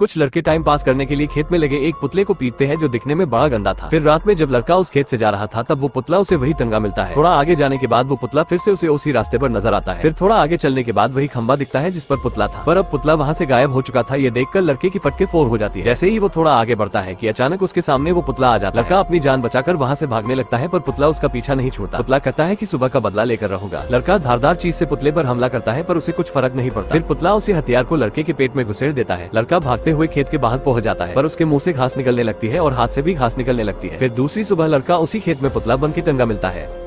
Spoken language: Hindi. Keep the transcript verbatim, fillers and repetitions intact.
कुछ लड़के टाइम पास करने के लिए खेत में लगे एक पुतले को पीटते हैं जो दिखने में बड़ा गंदा था। फिर रात में जब लड़का उस खेत से जा रहा था तब वो पुतला उसे वही तंगा मिलता है। थोड़ा आगे जाने के बाद वो पुतला फिर से उसे उसी रास्ते पर नजर आता है। फिर थोड़ा आगे चलने के बाद वही खंबा दिखता है जिस पर पुतला था, पर अब पुतला वहाँ से गायब हो चुका था। ये देखकर लड़के की फटके फोर हो जाती है। जैसे ही वो थोड़ा आगे बढ़ता है कि अचानक उसके सामने वो पुतला आ जाता है। लड़का अपनी जान बचाकर वहाँ से भागने लगता है पर पुतला उसका पीछा नहीं छोड़ता। पुतला कहता है कि सुबह का बदला लेकर रहूंगा। लड़का धारदार चीज से पुतले पर हमला करता है पर उसे कुछ फर्क नहीं पड़ता। फिर पुतला उसी हथियार को लड़के के पेट में घुसेड़ देता है। लड़का भागते हुए खेत के बाहर पहुंच जाता है पर उसके मुंह से घास निकलने लगती है और हाथ से भी घास निकलने लगती है। फिर दूसरी सुबह लड़का उसी खेत में पुतला बन के तंगा मिलता है।